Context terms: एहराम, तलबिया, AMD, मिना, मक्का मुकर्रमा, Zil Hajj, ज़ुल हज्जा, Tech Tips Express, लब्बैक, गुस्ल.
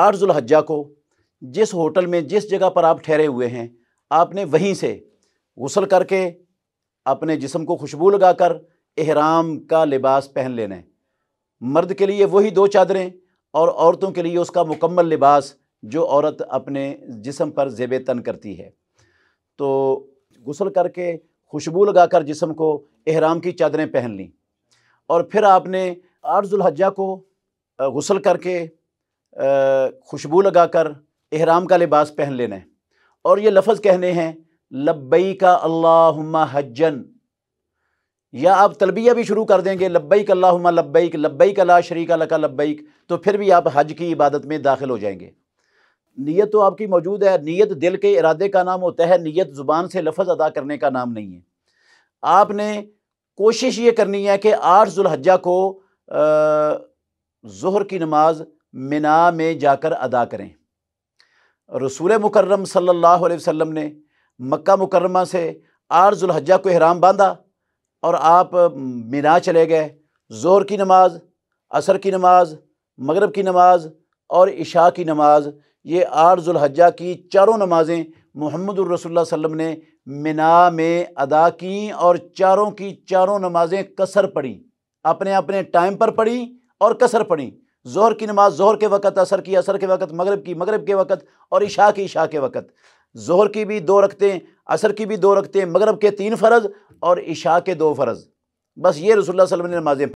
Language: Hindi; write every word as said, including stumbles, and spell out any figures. आठ ज़ुल हज्जा को जिस होटल में जिस जगह पर आप ठहरे हुए हैं आपने वहीं से गुस्ल करके अपने जिस्म को खुशबू लगाकर एहराम का लिबास पहन लेना है। मर्द के लिए वही दो चादरें और औरतों के लिए उसका मुकम्मल लिबास जो औरत अपने जिस्म पर ज़ेब तन करती है। तो गुस्ल करके खुशबू लगाकर जिस्म को एहराम की चादरें पहन लीं और फिर आपने आठ ज़ुल हज्जा को गुस्ल करके खुशबू लगाकर एहराम का लिबास पहन लेना है और ये लफ्ज़ कहने हैं लब्बैका अल्लाहुम्मा हज्जन, या आप तलबिया भी शुरू कर देंगे लब्बैक अल्लाहुम्मा लब्बैक लब्बैक ला शरीका लक लब्बैक, तो फिर भी आप हज की इबादत में दाखिल हो जाएंगे। नियत तो आपकी मौजूद है, नियत दिल के इरादे का नाम होता है, नियत ज़ुबान से लफ्ज़ अदा करने का नाम नहीं है। आपने कोशिश ये करनी है कि आठ ज़ुलहज्जा को ज़ुहर की नमाज मिना में जाकर अदा करें। रसूल मुकर्रम सल्लल्लाहु अलैहि वसल्लम ने मक्का मुकर्रमा से आठ ज़ुलहज्जा को एहराम बांधा और आप मिना चले गए, ज़ोहर की नमाज, असर की नमाज, मगरब की नमाज और इशा की नमाज, ये आठ ज़ुलहज्जा की चारों नमाज़ें मुहम्मदुर रसूलुल्लाह सल्लल्लाहु अलैहि वसल्लम ने मिना में अदा की और चारों की चारों नमाज़ें कसर पढ़ी, अपने अपने टाइम पर पढ़ी और कसर पढ़ी। ज़ोहर की नमाज ज़ोहर के वक़्त, असर की असर के वक़्त, मगरब की मगरब के वक़्त और इशा की इशा के वक़्त। ज़ोहर की भी दो रकतें, असर की भी दो रकतें, मगरब के तीन फ़र्ज़ और इशा के दो फ़र्ज़, बस ये रसूलुल्लाह सल्लल्लाहु अलैहि वसल्लम ने नमाज़ें